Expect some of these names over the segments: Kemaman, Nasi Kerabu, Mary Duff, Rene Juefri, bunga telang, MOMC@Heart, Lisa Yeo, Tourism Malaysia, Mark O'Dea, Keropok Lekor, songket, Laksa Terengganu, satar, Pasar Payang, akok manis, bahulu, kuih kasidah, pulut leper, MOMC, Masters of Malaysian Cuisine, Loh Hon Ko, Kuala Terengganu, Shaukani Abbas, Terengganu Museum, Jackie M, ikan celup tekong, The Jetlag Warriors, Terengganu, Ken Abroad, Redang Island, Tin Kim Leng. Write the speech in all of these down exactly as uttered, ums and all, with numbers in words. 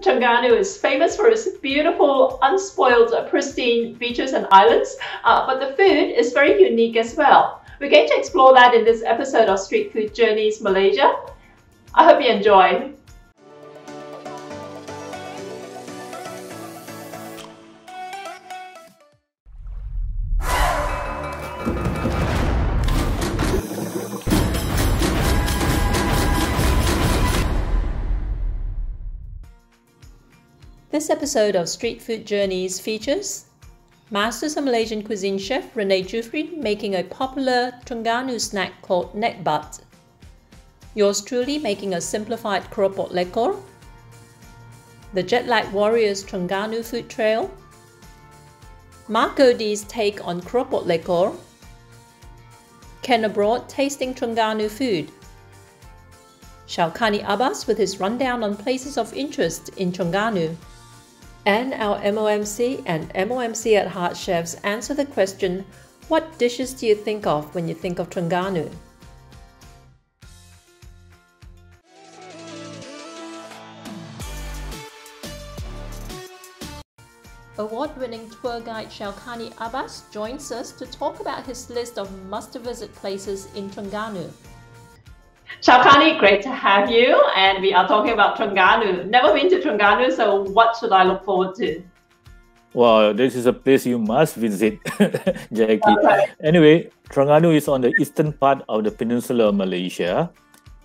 Terengganu is famous for its beautiful, unspoiled, pristine beaches and islands, uh, but the food is very unique as well. We're going to explore that in this episode of Street Food Journeys Malaysia. I hope you enjoy. This episode of Street Food Journeys features Masters of Malaysian Cuisine chef Rene Juefri making a popular Terengganu snack called Nekbat. Yours truly making a simplified Keropok Lekor. The Jetlag Warriors Terengganu Food Trail. Mark O'Dea's take on Keropok Lekor. Ken Abroad tasting Terengganu food. Shaukani Abbas with his rundown on places of interest in Terengganu. And our M O M C and M O M C at Heart chefs answer the question, what dishes do you think of when you think of Terengganu? Award-winning tour guide Shaukani Abbas joins us to talk about his list of must-visit places in Terengganu. Shaukani, great to have you, and we are talking about Terengganu. Never been to Terengganu, so what should I look forward to? Wow, this is a place you must visit, Jackie. Okay. Anyway, Terengganu is on the eastern part of the peninsula of Malaysia,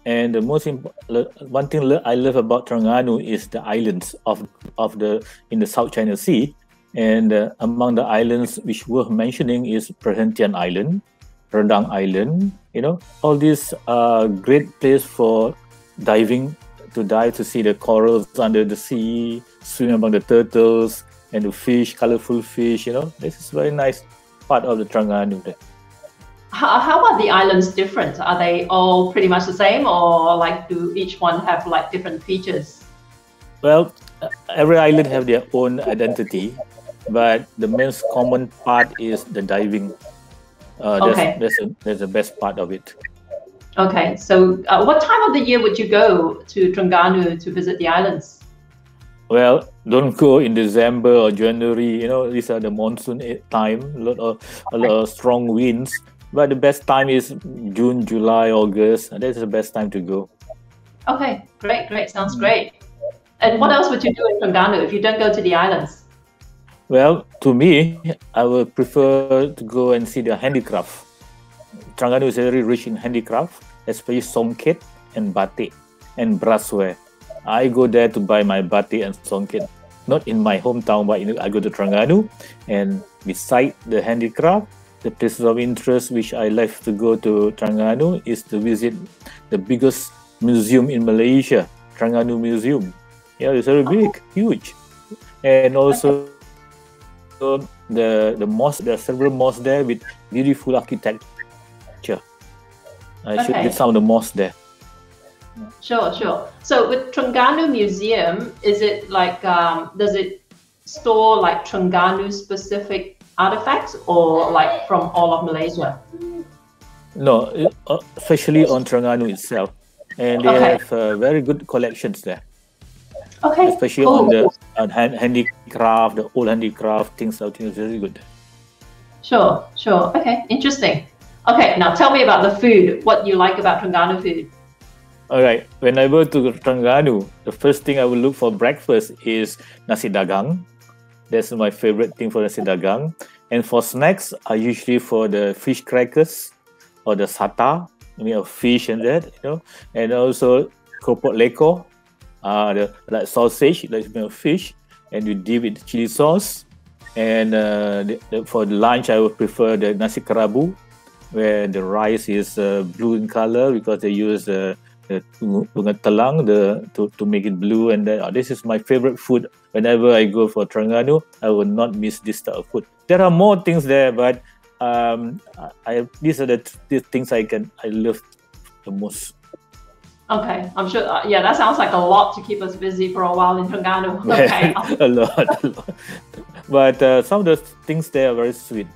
and the most one thing I love about Terengganu is the islands of of the in the South China Sea, and uh, among the islands which worth mentioning is Perhentian Island, Redang Island, you know, all these are uh, great place for diving, to dive, to see the corals under the sea, swim among the turtles and the fish, colorful fish, you know. This is a very nice part of the Terengganu. How, how are the islands different? Are they all pretty much the same, or like do each one have like different features? Well, every island have their own identity, but the most common part is the diving. Uh, that's, okay. that's, a, that's the best part of it. Okay, so uh, what time of the year would you go to Terengganu to visit the islands? Well, don't go in December or January. You know, these are the monsoon time, a lot of, a lot of strong winds. But the best time is June, July, August. That's the best time to go. Okay, great, great. Sounds great. And what else would you do in Terengganu if you don't go to the islands? Well, to me, I would prefer to go and see the handicraft. Terengganu is very rich in handicraft, especially songket and batik and brassware. I go there to buy my batik and songket, not in my hometown, but I go to Terengganu. And beside the handicraft, the places of interest which I like to go to Terengganu is to visit the biggest museum in Malaysia, Terengganu Museum. Yeah, it's very big, huge, and also. So the the mosque, there are several mosques there with beautiful architecture. I okay. should get some of the mosques there. Sure, sure. So with Terengganu Museum, is it like um, does it store like Terengganu specific artifacts, or like from all of Malaysia? No, especially on Terengganu itself, and they okay. have uh, very good collections there. Okay. Especially cool. on the uh, hand, handicraft, the old handicraft things, I think is very good. Sure, sure. Okay, interesting. Okay, now tell me about the food. What you like about Terengganu food? All right. When I go to Terengganu, the first thing I will look for breakfast is nasi dagang. That's my favorite thing for nasi dagang. And for snacks, I usually for the fish crackers or the sata, I mean, of fish and that, you know, and also keropok lekor. Uh, the, like sausage, like fish, and you dip it with chili sauce. And uh, the, the, for the lunch, I would prefer the nasi kerabu, where the rice is uh, blue in color because they use uh, the bunga telang the to to make it blue. And that, oh, this is my favorite food. Whenever I go for Terengganu, I will not miss this type of food. There are more things there, but um, I, these are the these things I can I love the most. Okay, I'm sure, uh, yeah, that sounds like a lot to keep us busy for a while in Terengganu. Okay. a lot, a lot. But uh, some of the things there are very sweet.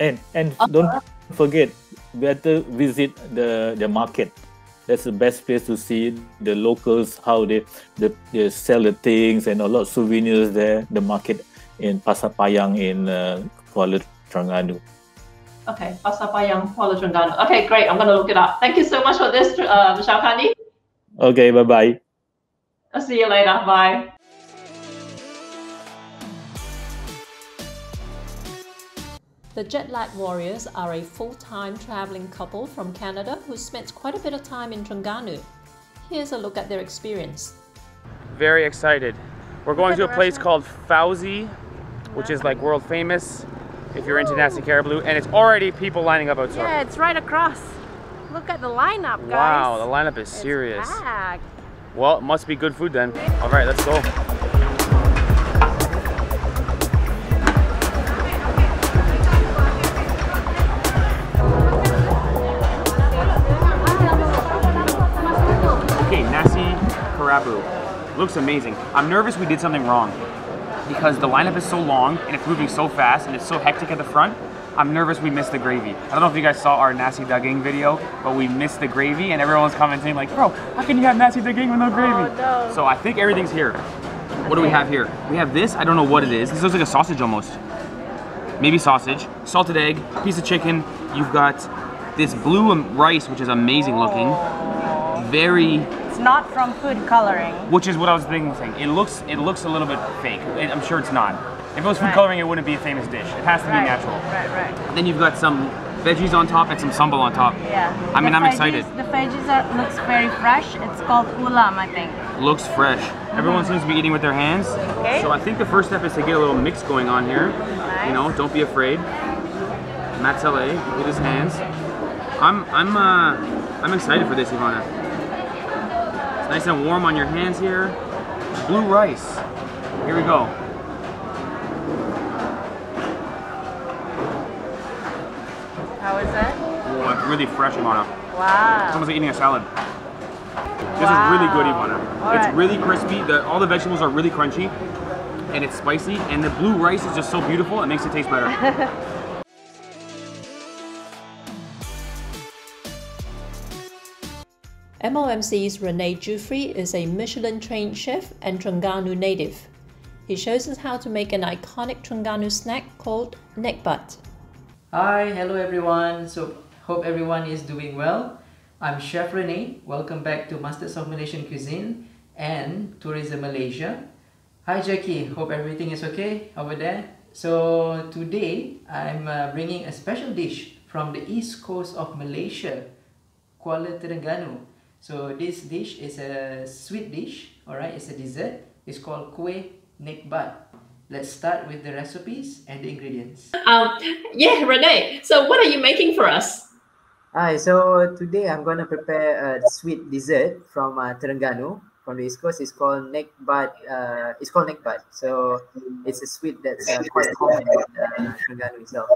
And and uh -huh. don't forget, better visit the, the market. that's the best place to see the locals, how they, they, they sell the things, and a lot of souvenirs there, the market in Pasar Payang in uh, Kuala Terengganu. Okay, Pasar Payang, Kuala Terengganu. Okay, great. I'm going to look it up. Thank you so much for this, uh, Shaukani. Okay, bye-bye. I'll see you later. Bye. The Jetlag Warriors are a full-time traveling couple from Canada who spent quite a bit of time in Terengganu. Here's a look at their experience. Very excited. We're going to a place called Fauzi, which is like world famous if you're into Nasi Kerabu, and it's already people lining up outside. Yeah, it's right across. Look at the lineup, guys. Wow, the lineup is serious. It's packed. Well, it must be good food then. All right, let's go. Looks amazing. I'm nervous we did something wrong because the lineup is so long and it's moving so fast and it's so hectic at the front. I'm nervous we missed the gravy. I don't know if you guys saw our Nasi Dagang video, but we missed the gravy and everyone's commenting like, bro, how can you have Nasi Dagang with no gravy? Oh, no. So I think everything's here. What do we have here? We have this, I don't know what it is. This looks like a sausage almost. Maybe sausage, salted egg, piece of chicken. You've got this blue rice, which is amazing looking. Very... not from food coloring, which is what I was thinking. It looks, it looks a little bit fake. It, I'm sure it's not. If it was food right. coloring, it wouldn't be a famous dish. It has to right. be natural. Right, right. Then you've got some veggies on top and some sambal on top. Yeah. I mean, the I'm veggies, excited. The veggies are, looks very fresh. It's called ulam, I think. Looks fresh. Mm-hmm. Everyone seems to be eating with their hands. Okay. So I think the first step is to get a little mix going on here. Nice. You know, don't be afraid. Matt Saleh with his hands. I'm, I'm, uh, I'm excited for this, Ivana. Nice and warm on your hands here. Blue rice. Here we go. How is it? Oh, it's really fresh, Ivana. Wow. It's almost like eating a salad. This wow. is really good, Ivana. All it's right. really crispy. The, all the vegetables are really crunchy, and it's spicy. And the blue rice is just so beautiful. It makes it taste better. M O M C's Rene Juefri is a Michelin-trained chef and Terengganu native. He shows us how to make an iconic Terengganu snack called Nekbat. Hi, hello everyone. So, hope everyone is doing well. I'm Chef Rene. Welcome back to Masters of Malaysian Cuisine and Tourism Malaysia. Hi Jackie, hope everything is okay over there. So, today I'm uh, bringing a special dish from the east coast of Malaysia, Kuala Terengganu. So this dish is a sweet dish, alright, it's a dessert. It's called Kuih Nekbat. Let's start with the recipes and the ingredients. Um, yeah, Rene, so what are you making for us? Hi, so today I'm going to prepare a sweet dessert from uh, Terengganu, from the East Coast. It's called Nekbat. Uh, it's called Nekbat. So it's a sweet that's uh, quite common in uh, Terengganu itself.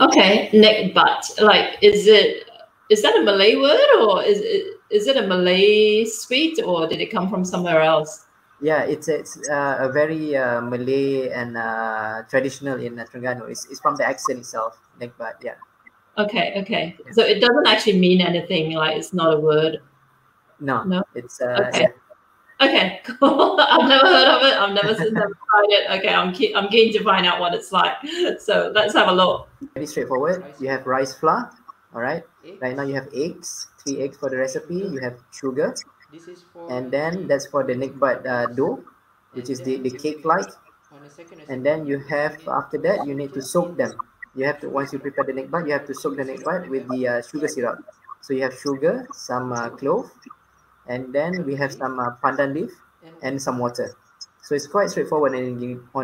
Okay, Nekbat. Like, is it... Is that a Malay word, or is it, is it a Malay sweet, or did it come from somewhere else? Yeah, it's it's uh, a very uh, Malay and uh, traditional in Terengganu. It's, it's from the accent itself, Nekbat, yeah. Okay, okay. Yeah. So it doesn't actually mean anything, like it's not a word? No, no. It's... Uh, okay. Yeah. Okay, cool. I've never heard of it. I've never seen them tried it. Okay, I'm keen, I'm keen to find out what it's like. So let's have a look. Very straightforward. You have rice flour. All right. Right now you have eggs, three eggs for the recipe. You have sugar, this is for and then that's for the Nekbat uh, dough, which is the, the cake-like. And then you have after that you need to soak them. You have to once you prepare the Nekbat, you have to soak the Nekbat with the uh, sugar syrup. So you have sugar, some uh, clove, and then we have some uh, pandan leaf and some water. So it's quite straightforward on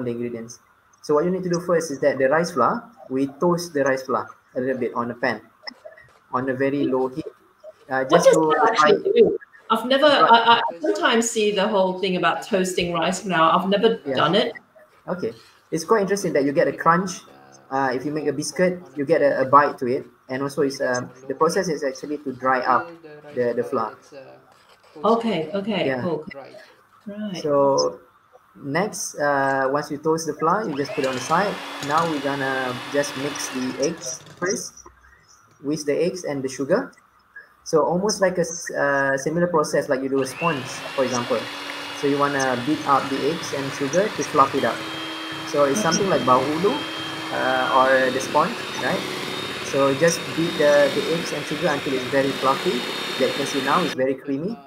the ingredients. So what you need to do first is that the rice flour, we toast the rice flour a little bit on the pan. On a very low heat. Uh, just what does that actually do? I've never, I, I sometimes see the whole thing about toasting rice now. I've never yeah. done it. Okay. It's quite interesting that you get a crunch. Uh, if you make a biscuit, you get a, a bite to it. And also it's, um, the process is actually to dry up the, the flour. Okay, okay, yeah. cool. Right. So next, uh, once you toast the flour, you just put it on the side. Now we're gonna just mix the eggs first. Whisk the eggs and the sugar, So almost like a uh, similar process like you do a sponge, for example. So you want to beat up the eggs and sugar to fluff it up. So it's something like bahulu uh, or the sponge, right? So just beat the, the eggs and sugar until it's very fluffy. That you can see now is very creamy.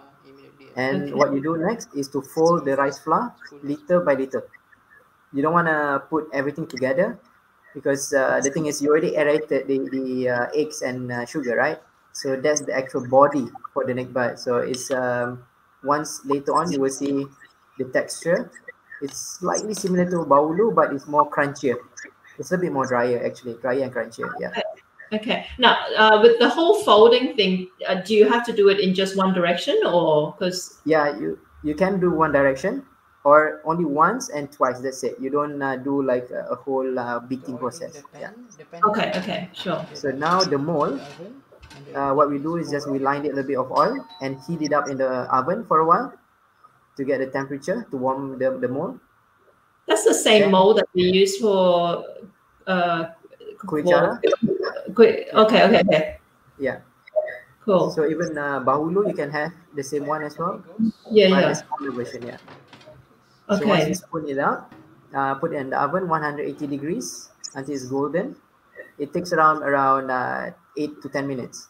And what you do next is to fold the rice flour little by little. You don't want to put everything together because uh, the thing is you already aerated the, the uh, eggs and uh, sugar, right? So that's the actual body for the nekbat. So it's um, once later on you will see the texture. It's slightly similar to bahulu, but it's more crunchier. It's a bit more drier actually, drier and crunchier. Yeah. Okay. Now, uh, with the whole folding thing, uh, do you have to do it in just one direction, or because? Yeah, you you can do one direction, or only once and twice. That's it. You don't uh, do like a, a whole uh, beating process. Yeah. Okay. Okay. Sure. So now the mold. Uh, what we do is just we line it a little bit of oil and heat it up in the oven for a while to get the temperature to warm the, the mold. That's the same yeah. mold that we use for uh Kuih Cara. Okay, okay, okay. Yeah. Cool. So even uh, bahulu, you can have the same one as well. Yeah, yeah. Version, yeah. Okay. So once you spoon it out, uh, put it in the oven one hundred eighty degrees until it's golden. It takes around around uh, eight to ten minutes.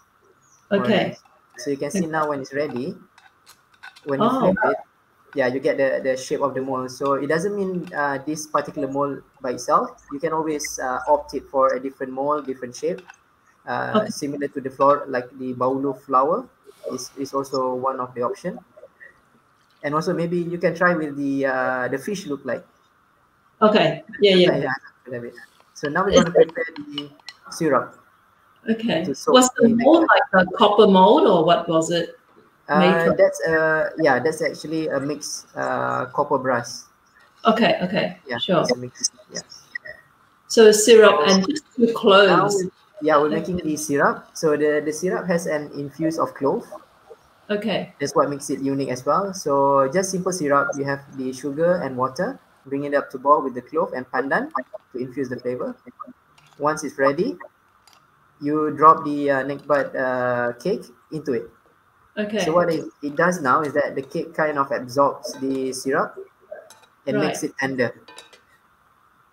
Okay. So you can see now when it's ready, when you flip it, yeah, you get the, the shape of the mold. So it doesn't mean uh, this particular mold by itself. You can always uh, opt it for a different mold, different shape, uh, okay. similar to the flour, like the bahulu flour is, is also one of the option. And also maybe you can try with the uh, the fish look like. Okay. Yeah, yeah. yeah, yeah. So now we're going to prepare the syrup. Okay. Was the mold like a copper mold or what was it? Uh, that's uh yeah that's actually a mixed uh copper brass. Okay, okay, yeah, sure. Mixed, yeah. So syrup and just two cloves. Now, yeah, we're making the syrup. So the the syrup has an infuse of clove. Okay. That's what makes it unique as well. So just simple syrup. You have the sugar and water. Bring it up to boil with the clove and pandan to infuse the flavor. Once it's ready, you drop the uh, nekbat uh, cake into it. Okay. So what it, it does now is that the cake kind of absorbs the syrup and right. makes it tender.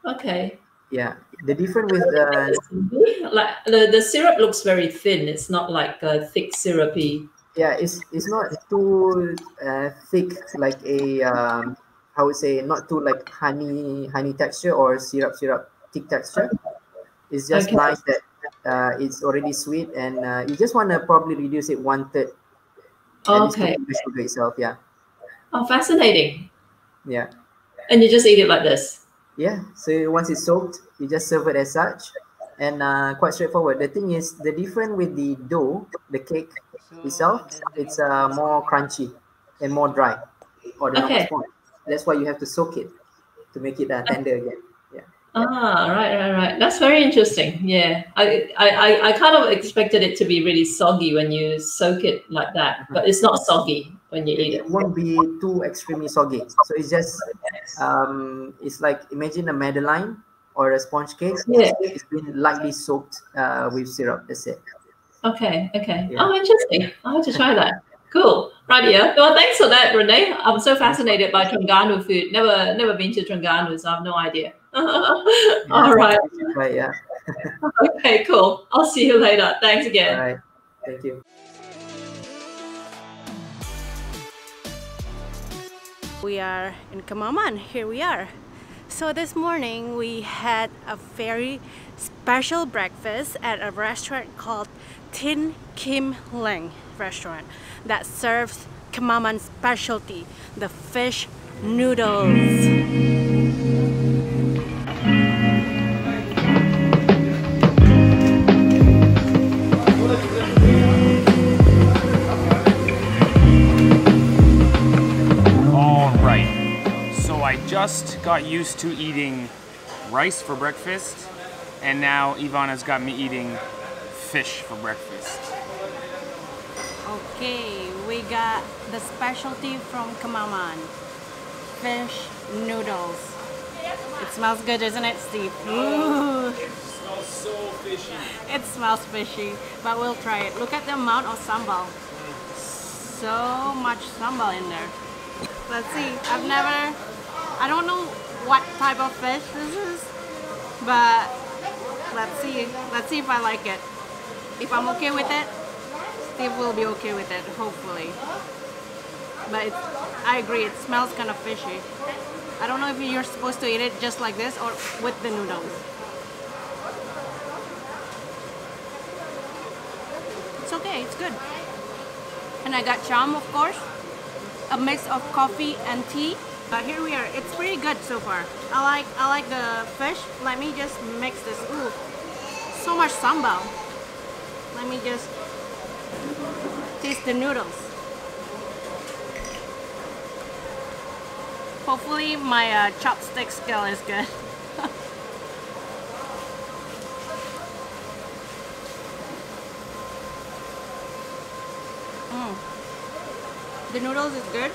Okay. Yeah. The difference with the uh, like the, the syrup looks very thin. It's not like a thick syrupy. Yeah, it's it's not too uh, thick like a um, I would say not too like honey honey texture or syrup syrup thick texture. It's just okay. nice that uh, it's already sweet and uh, you just want to probably reduce it one third. Okay. Sugar itself, yeah. Oh, fascinating. Yeah. And you just eat it like this. Yeah. So once it's soaked, you just serve it as such, and uh, quite straightforward. The thing is, the difference with the dough, the cake itself, it's uh, more crunchy and more dry, or the okay. normal sponge. That's why you have to soak it to make it uh, tender again. Yeah. Ah, right, right, right. That's very interesting. Yeah, I, I, I kind of expected it to be really soggy when you soak it like that, but it's not soggy when you eat it. It won't be too extremely soggy. So it's just, um, it's like imagine a madeleine or a sponge cake. Yeah. It's been lightly soaked uh, with syrup. That's it. Okay. Okay. Yeah. Oh, interesting. I'll have to try that. Cool. Right here. Well, thanks for that, Rene. I'm so fascinated by Terengganu food. Never never been to Terengganu, so I have no idea. yeah, All right. Right, yeah. Okay, cool. I'll see you later. Thanks again. All right. Thank you. We are in Kemaman. Here we are. So this morning we had a very special breakfast at a restaurant called Tin Kim Leng restaurant that serves Kemaman specialty, the fish noodles. All right, so I just got used to eating rice for breakfast, and now Ivana's got me eating fish for breakfast. Okay, we got the specialty from Kemaman, fish noodles. It smells good, doesn't it, Steve? Ooh. smells so fishy. It smells fishy, but we'll try it. Look at the amount of sambal. So much sambal in there. Let's see. I've never... I don't know what type of fish this is, but let's see. Let's see if I like it. If I'm okay with it, Steve will be okay with it, hopefully. But it, I agree, it smells kind of fishy. I don't know if you're supposed to eat it just like this or with the noodles. It's okay, it's good. And I got cham, of course, a mix of coffee and tea. But here we are. It's pretty good so far. I like I like the fish. Let me just mix this. Ooh, so much sambal. Let me just taste the noodles. Hopefully my uh, chopstick skill is good. mm. The noodles is good.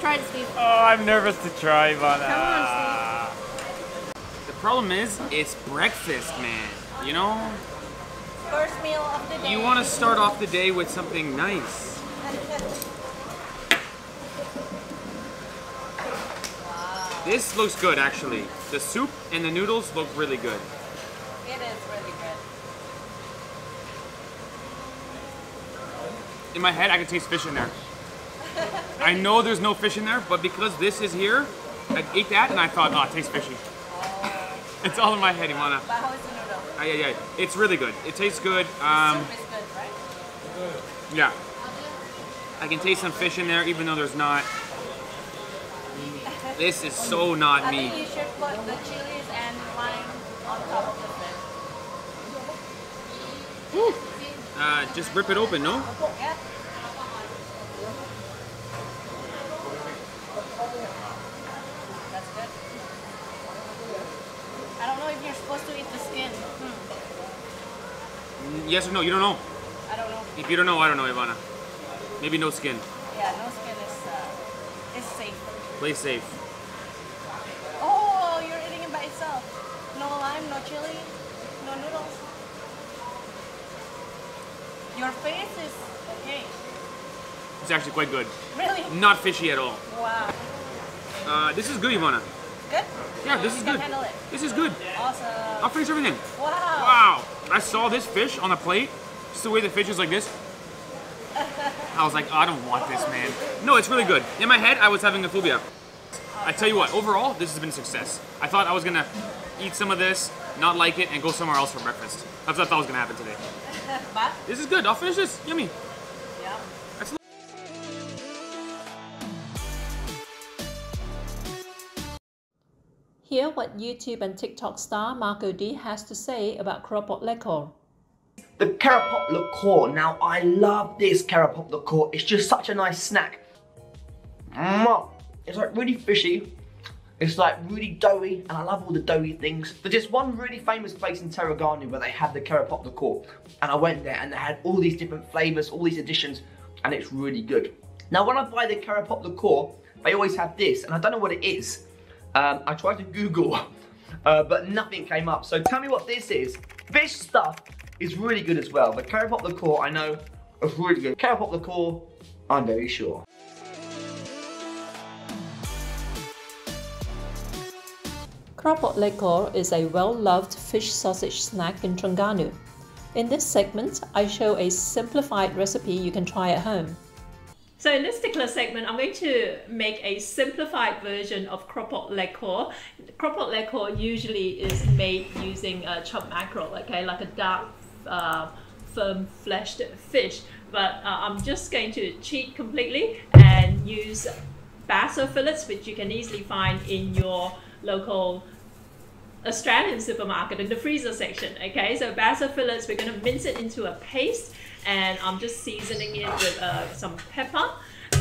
Try it, Steve. Oh, I'm nervous to try, but come on, Steve. The problem is, it's breakfast, man. You know? First meal of the day. You want to start off the day with something nice. This looks good, actually. The soup and the noodles look really good. It is really good. In my head, I can taste fish in there. I know there's no fish in there, but because this is here, I ate that and I thought, oh, it tastes fishy. Oh. It's all in my head, Imana. But how is the noodle? Uh, yeah, yeah. It's really good. It tastes good. Um, the soup is good, right? Good. Yeah. I can taste some fish in there, even though there's not. This is so not me. I think you should put the chilies and lime on top of the fish. Woo. Uh, just rip it open, no? Yep. That's good. I don't know if you're supposed to eat the skin. Hmm. Yes or no? You don't know. I don't know. If you don't know, I don't know, Ivana. Maybe no skin. Yeah, no skin is uh, is safe. Play safe. Oh, you're eating it by itself. No lime, no chili, no noodles. Your face is okay. It's actually quite good. Really? Not fishy at all. Wow. Uh, this is good, Ivana. Good? Yeah, this is good. Handle it. This is good. Awesome. I'll finish everything. Wow. Wow. I saw this fish on a plate. Just the way the fish is like this. I was like, oh, I don't want this, man. No, it's really good. In my head, I was having a phobia. I tell you what, overall, this has been a success. I thought I was going to eat some of this, not like it, and go somewhere else for breakfast. That's what I thought was going to happen today. But this is good. I'll finish this. Yummy. Yeah. Excellent. Hear what YouTube and TikTok star Mark O'Dea has to say about Keropok Lekor. The Keropok Lekor. Now, I love this Keropok Lekor. It's just such a nice snack. Mm. It's like really fishy. It's like really doughy, and I love all the doughy things. There's just one really famous place in Terengganu where they have the Keropok Lekor. And I went there and they had all these different flavors, all these additions, and it's really good. Now, when I buy the Keropok Lekor, they always have this, and I don't know what it is. Um, I tried to Google, uh, but nothing came up. So tell me what this is. Fish stuff. It's really good as well. The Keropok Lekor, I know, is really good. Keropok Lekor, I'm very sure. Keropok Lekor is a well-loved fish sausage snack in Terengganu. In this segment, I show a simplified recipe you can try at home. So in this particular segment, I'm going to make a simplified version of Keropok Lekor. Keropok Lekor usually is made using uh, chopped mackerel, okay, like a dark Uh, firm fleshed fish, but uh, I'm just going to cheat completely and use basso fillets, which you can easily find in your local Australian supermarket in the freezer section. Okay, so basso fillets, we're going to mince it into a paste, and I'm just seasoning it with uh, some pepper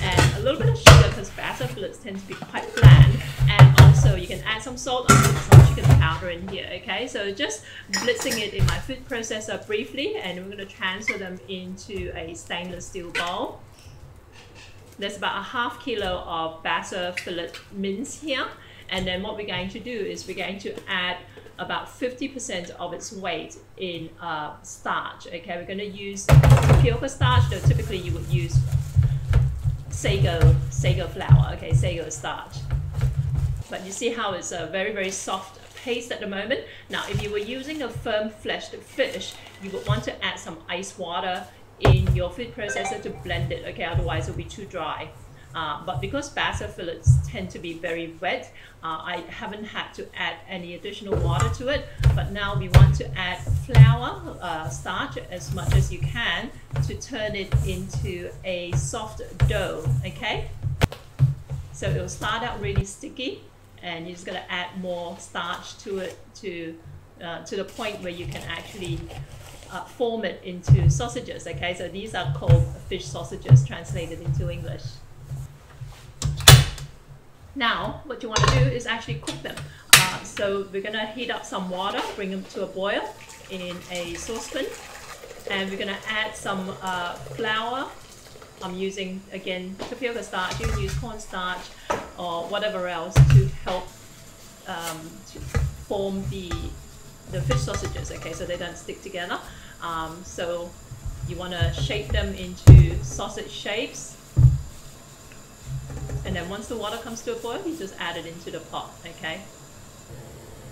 and a little bit of sugar, because basso fillets tend to be quite bland, and also you can add some salt or some chicken powder in here. Okay, so just blitzing it in my food processor briefly, and we're going to transfer them into a stainless steel bowl. There's about a half kilo of basso fillet mince here, and then what we're going to do is we're going to add about fifty percent of its weight in uh, starch. Okay, we're going to use tapioca starch, though typically you would use sago, sago flour, okay, sago starch. But you see how it's a very, very soft paste at the moment. Now, if you were using a firm fleshed fish, you would want to add some ice water in your food processor to blend it, okay, otherwise it'll be too dry. Uh, but because basso fillets tend to be very wet, uh, I haven't had to add any additional water to it. But now we want to add flour, uh, starch as much as you can to turn it into a soft dough, okay? So it'll start out really sticky, and you're just going to add more starch to it to, uh, to the point where you can actually uh, form it into sausages, okay? So these are called fish sausages translated into English. Now, what you want to do is actually cook them. Uh, so we're going to heat up some water, bring them to a boil in a saucepan, and we're going to add some uh, flour. I'm using, again, tapioca starch. You can use cornstarch or whatever else to help um, to form the, the fish sausages, okay, so they don't stick together. Um, so you want to shape them into sausage shapes. And then once the water comes to a boil, you just add it into the pot, okay?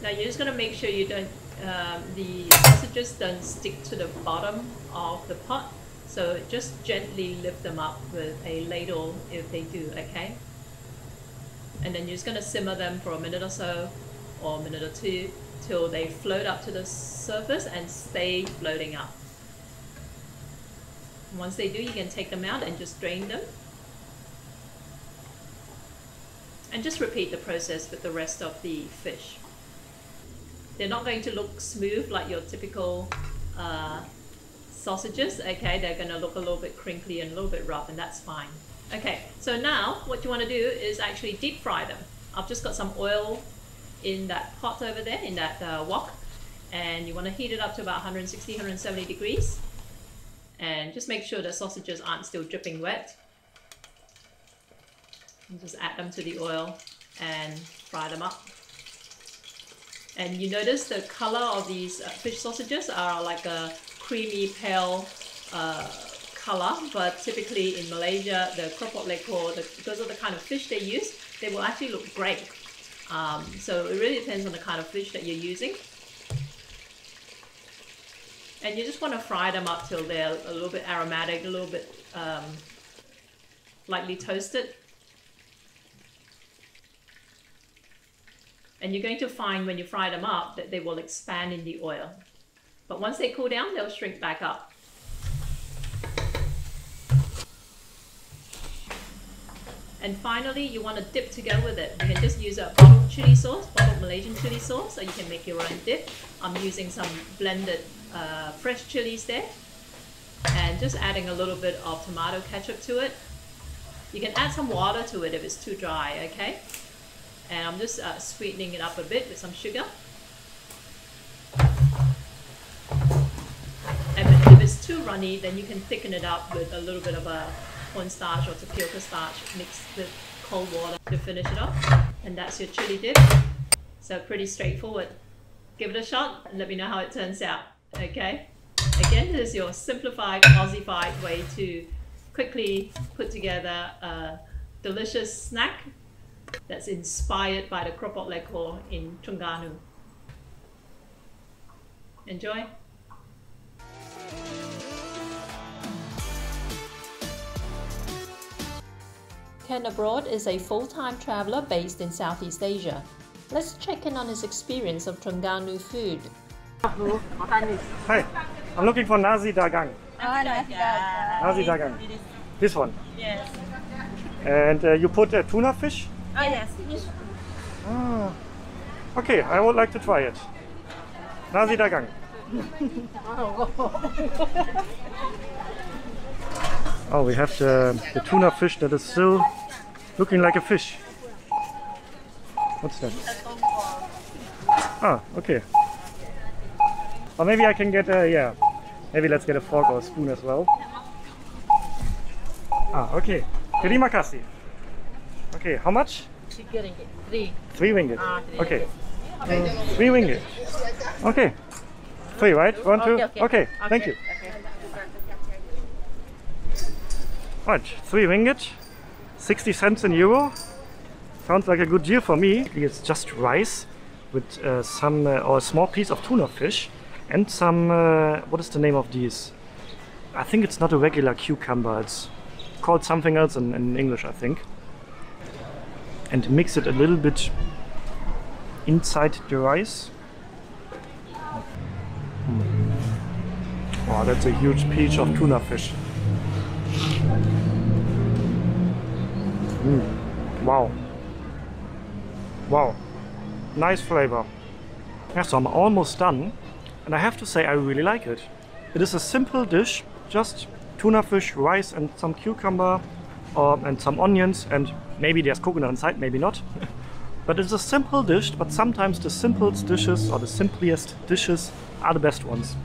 Now you're just going to make sure you don't, um, the sausages don't stick to the bottom of the pot. So just gently lift them up with a ladle if they do, okay? And then you're just going to simmer them for a minute or so, or a minute or two, till they float up to the surface and stay floating up. And once they do, you can take them out and just drain them. And just repeat the process with the rest of the fish. They're not going to look smooth like your typical uh, sausages, okay? They're gonna look a little bit crinkly and a little bit rough, and that's fine. Okay, so now what you wanna do is actually deep fry them. I've just got some oil in that pot over there, in that uh, wok, and you wanna heat it up to about one sixty, one seventy degrees. And just make sure the sausages aren't still dripping wet. And just add them to the oil and fry them up. And you notice the color of these uh, fish sausages are like a creamy pale uh, color, but typically in Malaysia, the Keropok Lekor, the, because of the kind of fish they use, they will actually look grey. Um, so it really depends on the kind of fish that you're using. And you just want to fry them up till they're a little bit aromatic, a little bit um, lightly toasted. And you're going to find when you fry them up that they will expand in the oil. But once they cool down, they'll shrink back up. And finally, you want to dip together with it. You can just use a bottled chili sauce, bottled Malaysian chili sauce, so you can make your own dip. I'm using some blended uh, fresh chilies there. And just adding a little bit of tomato ketchup to it. You can add some water to it if it's too dry, okay? And I'm just uh, sweetening it up a bit with some sugar. And if it's too runny, then you can thicken it up with a little bit of a cornstarch or tapioca starch mixed with cold water to finish it off. And that's your chili dip. So pretty straightforward. Give it a shot and let me know how it turns out, okay? Again, this is your simplified, Aussie-fied way to quickly put together a delicious snack that's inspired by the Keropok Lekor in Terengganu. Enjoy! Ken Abroad is a full-time traveller based in Southeast Asia. Let's check in on his experience of Terengganu food. Hi, I'm looking for Nasi Dagang. Oh, Nasi Dagang. Nasi Dagang. This one? Yes. And uh, you put uh, tuna fish? Oh, yes. Ah. Okay, I would like to try it. Nasi Dagang. Oh, we have the, the tuna fish that is still looking like a fish. What's that? Ah, okay. Or maybe I can get a, yeah. Maybe let's get a fork or a spoon as well. Ah, okay. Terima kasih. Okay, how much? Three ringgit. Three. Three ringgit. Ah, three okay. Ringgit. Three ringgit. Okay. Three, right? One, two. Okay. okay. okay. okay. Thank you. Okay. Right. Three ringgit. sixty cents in euro. Sounds like a good deal for me. It's just rice with uh, some, uh, or a small piece of tuna fish and some, uh, what is the name of these? I think it's not a regular cucumber. It's called something else in, in English, I think. And mix it a little bit inside the rice. Hmm. Wow, that's a huge piece of tuna fish. Mm. Wow. Wow. Nice flavor. Yeah, so I'm almost done. And I have to say I really like it. It is a simple dish. Just tuna fish, rice and some cucumber uh, and some onions. And maybe there's coconut inside, maybe not. But it's a simple dish. But sometimes the simplest dishes or the simplest dishes are the best ones.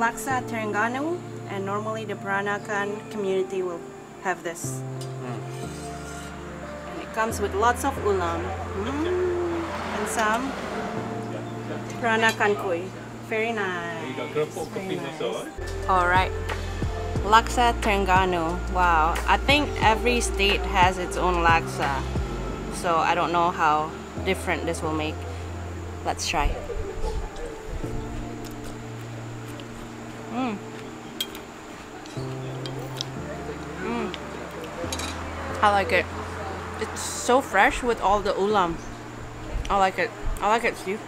Laksa Terengganu, and normally the Peranakan community will have this. Mm. And it comes with lots of ulam mm. and some Peranakan koi. Very nice. You got keropok nice. Also, eh? All right, Laksa Terengganu. Wow, I think every state has its own laksa, so I don't know how different this will make. Let's try. Mm. Mm. I like it. It's so fresh with all the ulam. I like it. I like it, Steve.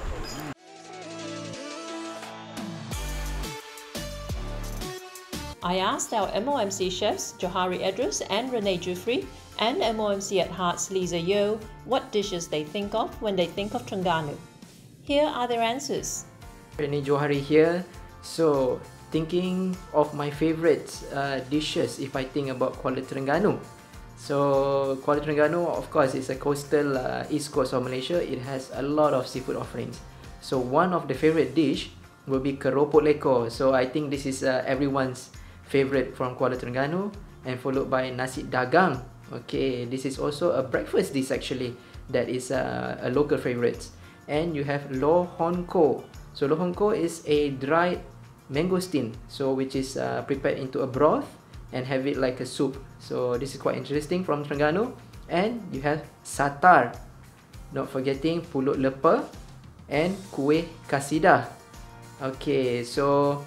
I asked our M O M C chefs, Johari Edrus and Rene Juefri, and M O M C at Hearts, Lisa Yeo, what dishes they think of when they think of Terengganu. Here are their answers. Rene Johari here. So, thinking of my favorite uh, dishes if I think about Kuala Terengganu. So Kuala Terengganu, of course, is a coastal uh, east coast of Malaysia. It has a lot of seafood offerings. So one of the favorite dish will be Keropok Lekor. So I think this is uh, everyone's favorite from Kuala Terengganu, and followed by Nasi Dagang. Okay, this is also a breakfast dish actually that is uh, a local favorite. And you have Loh Hon Ko. So Loh Hon Ko is a dried mangosteen, so which is uh, prepared into a broth and have it like a soup. So this is quite interesting from Terengganu. And you have satar, not forgetting pulut leper and kuih kasidah. Okay, so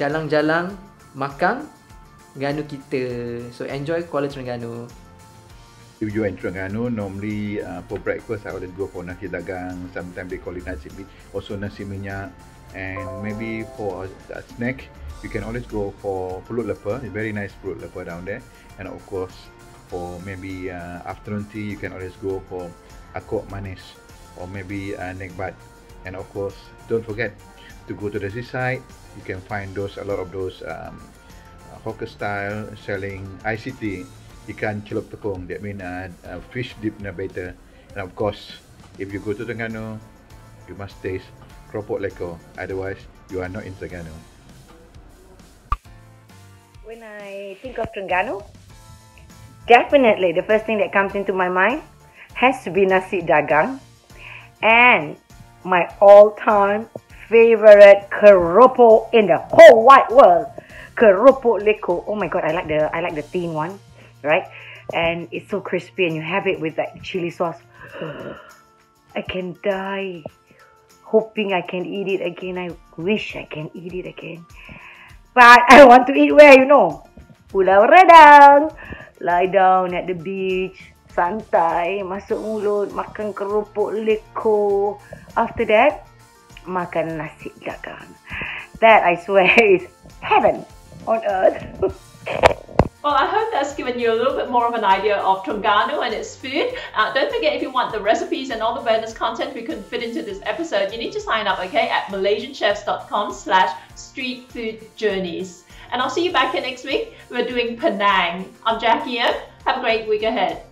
jalan-jalan makan Terengganu kita. So enjoy Kuala Terengganu. If you're in Terengganu, normally uh, for breakfast I always go for nasi dagang. Sometimes they call it nasi, also nasi minyak. And maybe for a, a snack, you can always go for pulut leper. It's very nice pulut leper down there. And of course, for maybe uh, afternoon tea, you can always go for akok manis or maybe uh, nekbat. And of course, don't forget to go to the seaside. You can find those a lot of those um, hawker style selling I C T. Ikan celup tekong, that means uh, uh, fish dipped in a batter. And of course, if you go to Terengganu, you must taste keropok lekor. Otherwise, you are not in Terengganu. When I think of Terengganu, definitely the first thing that comes into my mind has to be nasi dagang and my all-time favorite keropok in the whole wide world, keropok lekor. Oh my God, I like the I like the thin one. Right, and it's so crispy, and you have it with like chili sauce. I can die hoping I can eat it again. I wish I can eat it again, but I want to eat where, you know, Pulau Redang, lie down at the beach, santai, masuk mulut, makan keropok lekor. After that, makan nasi dagang. That I swear is heaven on earth. Well, I hope that's given you a little bit more of an idea of Terengganu and its food. Uh, don't forget, if you want the recipes and all the bonus content we couldn't fit into this episode, you need to sign up, okay, at Malaysian Chefs dot com slash street food journeys. And I'll see you back here next week. We're doing Penang. I'm Jackie M. Have a great week ahead.